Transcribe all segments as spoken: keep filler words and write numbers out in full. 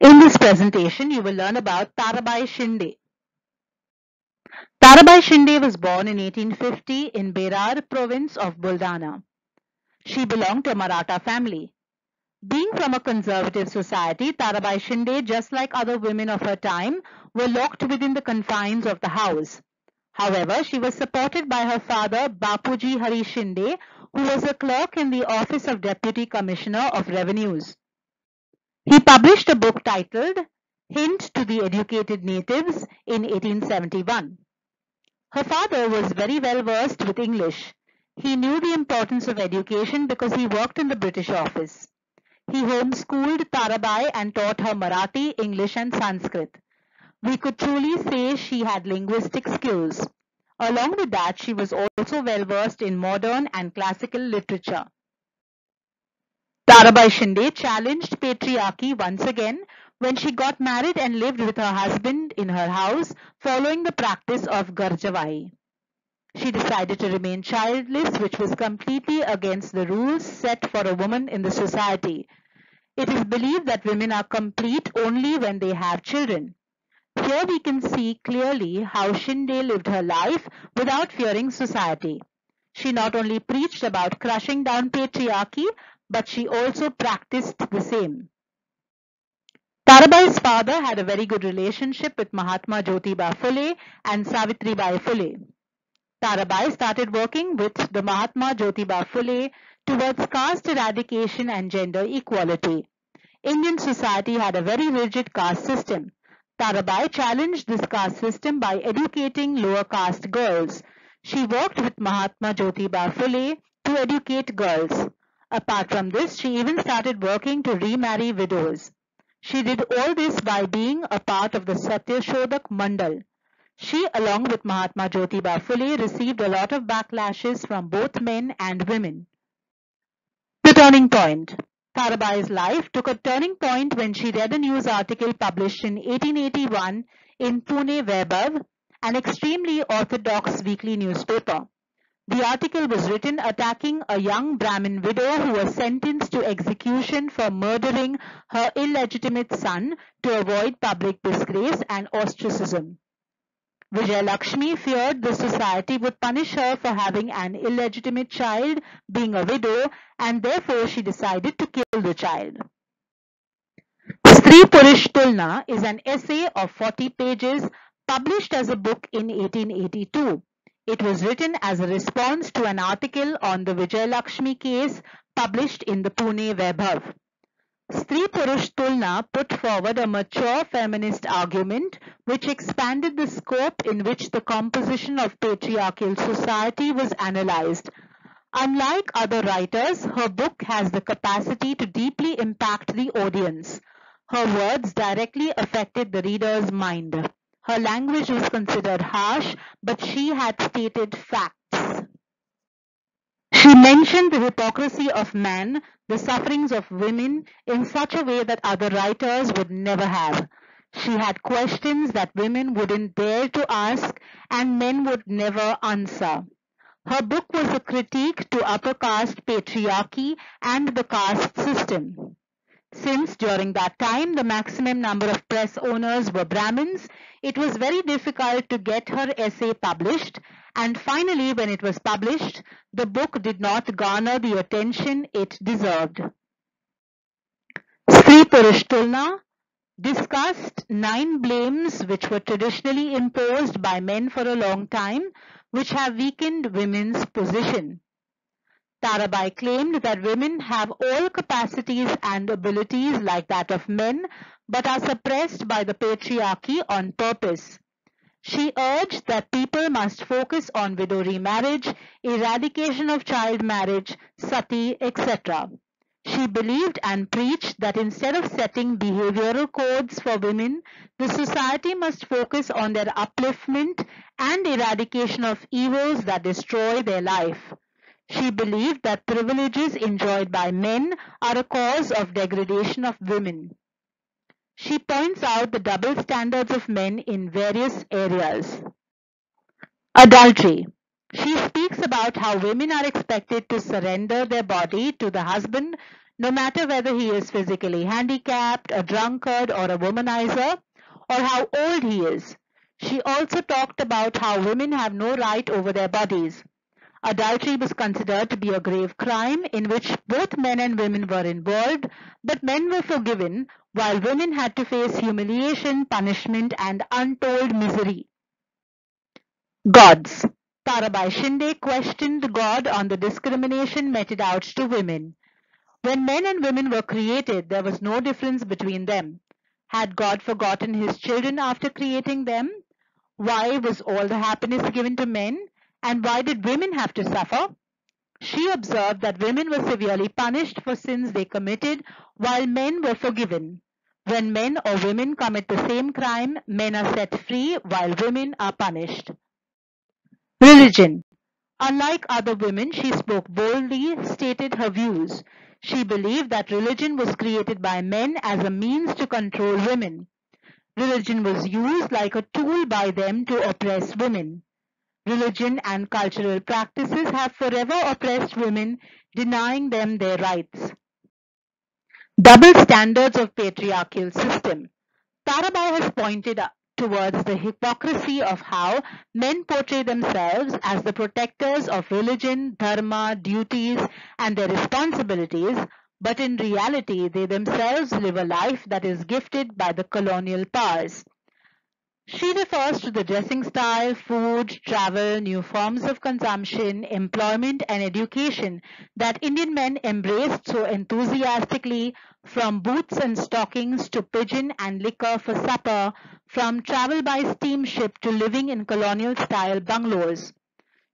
In this presentation, you will learn about Tarabai Shinde. Tarabai Shinde was born in eighteen fifty in Berar province of Buldana. She belonged to a Maratha family. Being from a conservative society, Tarabai Shinde, just like other women of her time, were locked within the confines of the house. However, she was supported by her father, Bapuji Hari Shinde, who was a clerk in the office of Deputy Commissioner of Revenues. He published a book titled Hint to the Educated Natives in eighteen seventy-one. Her father was very well versed with English. He knew the importance of education because he worked in the British office. He homeschooled Tarabai and taught her Marathi, English and Sanskrit. We could truly say she had linguistic skills. Along with that, she was also well versed in modern and classical literature. Tarabai Shinde challenged patriarchy once again when she got married and lived with her husband in her house following the practice of Garjavai. She decided to remain childless, which was completely against the rules set for a woman in the society. It is believed that women are complete only when they have children. Here we can see clearly how Shinde lived her life without fearing society. She not only preached about crushing down patriarchy, but she also practiced the same. Tarabai's father had a very good relationship with Mahatma Jyotiba Phule and Savitribai Phule. Tarabai started working with the Mahatma Jyotiba Phule towards caste eradication and gender equality. Indian society had a very rigid caste system. Tarabai challenged this caste system by educating lower caste girls. She worked with Mahatma Jyotiba Phule to educate girls. Apart from this, she even started working to remarry widows. She did all this by being a part of the Satya Shodak Mandal. She, along with Mahatma Jyotiba Phule, received a lot of backlashes from both men and women. The turning point. Tarabai's life took a turning point when she read a news article published in eighteen eighty-one in Pune Vaibhav, an extremely orthodox weekly newspaper. The article was written attacking a young Brahmin widow who was sentenced to execution for murdering her illegitimate son to avoid public disgrace and ostracism. Vijayalakshmi feared the society would punish her for having an illegitimate child, being a widow, and therefore she decided to kill the child. Stri Purush Tulna is an essay of forty pages published as a book in eighteen eighty-two. It was written as a response to an article on the Vijayalakshmi case published in the Pune Vaibhav. Stri Purush Tulna put forward a mature feminist argument which expanded the scope in which the composition of patriarchal society was analyzed. Unlike other writers, her book has the capacity to deeply impact the audience. Her words directly affected the reader's mind. Her language was considered harsh, but she had stated facts. She mentioned the hypocrisy of man, the sufferings of women, in such a way that other writers would never have. She had questions that women wouldn't dare to ask and men would never answer. Her book was a critique to upper caste patriarchy and the caste system. Since during that time the maximum number of press owners were Brahmins, it was very difficult to get her essay published, and finally when it was published, the book did not garner the attention it deserved. Stri Purush Tulna discussed nine blames which were traditionally imposed by men for a long time, which have weakened women's position. Tarabai claimed that women have all capacities and abilities like that of men, but are suppressed by the patriarchy on purpose. She urged that people must focus on widow remarriage, eradication of child marriage, sati, et cetera. She believed and preached that instead of setting behavioral codes for women, the society must focus on their upliftment and eradication of evils that destroy their life. She believed that privileges enjoyed by men are a cause of degradation of women. She points out the double standards of men in various areas. Adultery. She speaks about how women are expected to surrender their body to the husband no matter whether he is physically handicapped, a drunkard, or a womanizer, or how old he is. She also talked about how women have no right over their bodies. Adultery was considered to be a grave crime in which both men and women were involved, but men were forgiven, while women had to face humiliation, punishment, and untold misery. Gods. Tarabai Shinde questioned God on the discrimination meted out to women. When men and women were created, there was no difference between them. Had God forgotten his children after creating them? Why was all the happiness given to men? And why did women have to suffer? She observed that women were severely punished for sins they committed, while men were forgiven. When men or women commit the same crime, men are set free, while women are punished. Religion. Unlike other women, she spoke boldly, stated her views. She believed that religion was created by men as a means to control women. Religion was used like a tool by them to oppress women. Religion and cultural practices have forever oppressed women, denying them their rights. Double standards of patriarchal system. Tarabai has pointed out towards the hypocrisy of how men portray themselves as the protectors of religion, dharma, duties, and their responsibilities, but in reality they themselves live a life that is gifted by the colonial powers. She refers to the dressing style, food, travel, new forms of consumption, employment, and education that Indian men embraced so enthusiastically, from boots and stockings to pigeon and liquor for supper, from travel by steamship to living in colonial-style bungalows.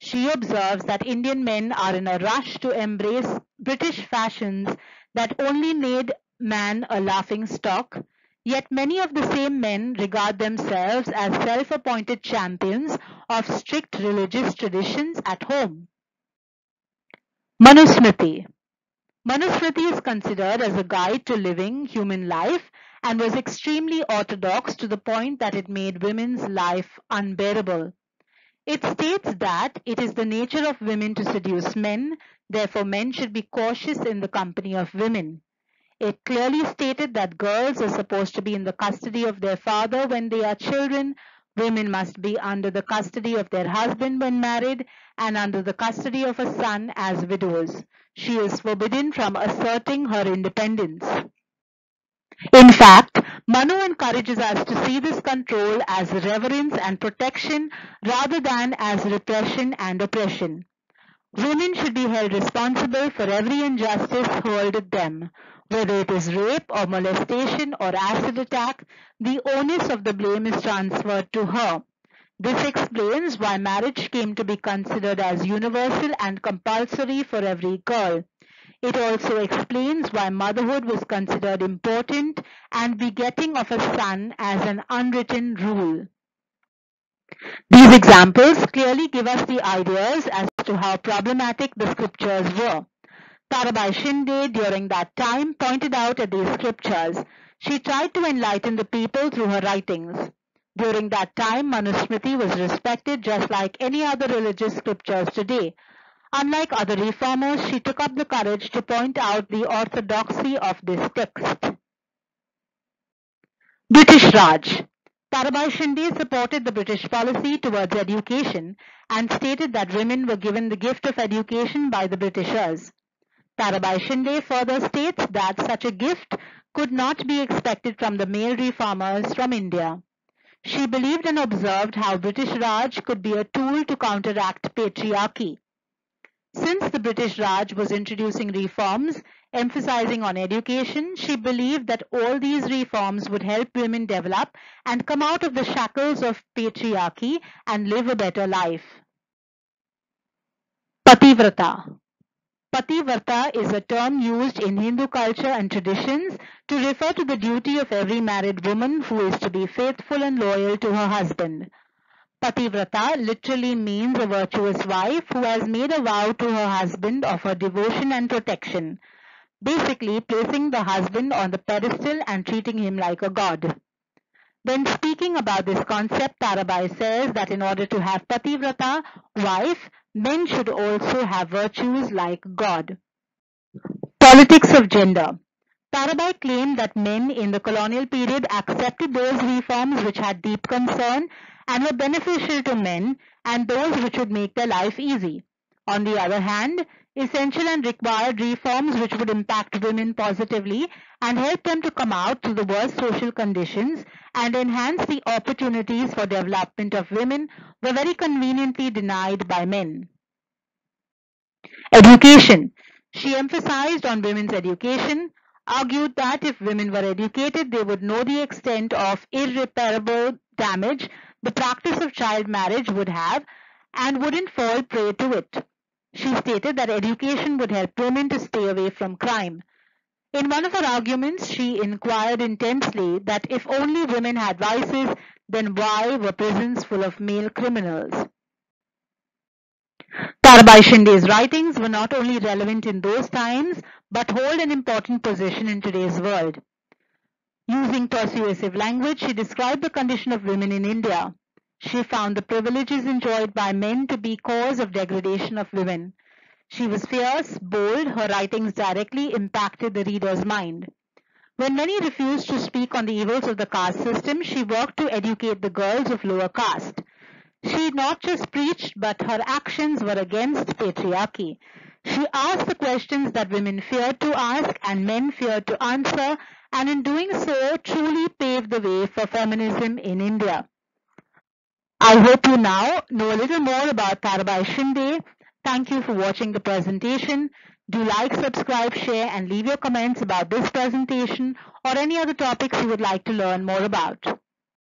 She observes that Indian men are in a rush to embrace British fashions that only made man a laughingstock, yet many of the same men regard themselves as self-appointed champions of strict religious traditions at home. Manusmriti. Manusmriti is considered as a guide to living human life and was extremely orthodox to the point that it made women's life unbearable. It states that it is the nature of women to seduce men, therefore men should be cautious in the company of women. It clearly stated that girls are supposed to be in the custody of their father when they are children, women must be under the custody of their husband when married, and under the custody of a son as widows. She is forbidden from asserting her independence. In fact, Manu encourages us to see this control as reverence and protection rather than as repression and oppression. Women should be held responsible for every injustice hurled them. Whether it is rape or molestation or acid attack, the onus of the blame is transferred to her. This explains why marriage came to be considered as universal and compulsory for every girl. It also explains why motherhood was considered important and begetting of a son as an unwritten rule. These examples clearly give us the ideas as to how problematic the scriptures were. Tarabai Shinde, during that time, pointed out at these scriptures. She tried to enlighten the people through her writings. During that time, Manusmriti was respected just like any other religious scriptures today. Unlike other reformers, she took up the courage to point out the orthodoxy of this text. British Raj. Tarabai Shinde supported the British policy towards education and stated that women were given the gift of education by the Britishers. Tarabai Shinde further states that such a gift could not be expected from the male reformers from India. She believed and observed how British Raj could be a tool to counteract patriarchy. Since the British Raj was introducing reforms, emphasizing on education, she believed that all these reforms would help women develop and come out of the shackles of patriarchy and live a better life. Pativrata. Pativrata is a term used in Hindu culture and traditions to refer to the duty of every married woman who is to be faithful and loyal to her husband. Pativrata literally means a virtuous wife who has made a vow to her husband of her devotion and protection, basically placing the husband on the pedestal and treating him like a god. When speaking about this concept, Tarabai says that in order to have Pativrata, wife, men should also have virtues like God. Politics of gender. Tarabai claimed that men in the colonial period accepted those reforms which had deep concern and were beneficial to men and those which would make their life easy. On the other hand, essential and required reforms which would impact women positively and help them to come out to the worst social conditions and enhance the opportunities for development of women were very conveniently denied by men. Education. She emphasized on women's education, argued that if women were educated, they would know the extent of irreparable damage the practice of child marriage would have and wouldn't fall prey to it. She stated that education would help women to stay away from crime. In one of her arguments, she inquired intensely that if only women had vices, then why were prisons full of male criminals? Tarabai Shinde's writings were not only relevant in those times, but hold an important position in today's world. Using persuasive language, she described the condition of women in India. She found the privileges enjoyed by men to be cause of degradation of women. She was fierce, bold. Her writings directly impacted the reader's mind. When many refused to speak on the evils of the caste system, she worked to educate the girls of lower caste. She not just preached, but her actions were against patriarchy. She asked the questions that women feared to ask and men feared to answer, and in doing so, truly paved the way for feminism in India. I hope you now know a little more about Tarabai Shinde. Thank you for watching the presentation. Do like, subscribe, share, and leave your comments about this presentation or any other topics you would like to learn more about.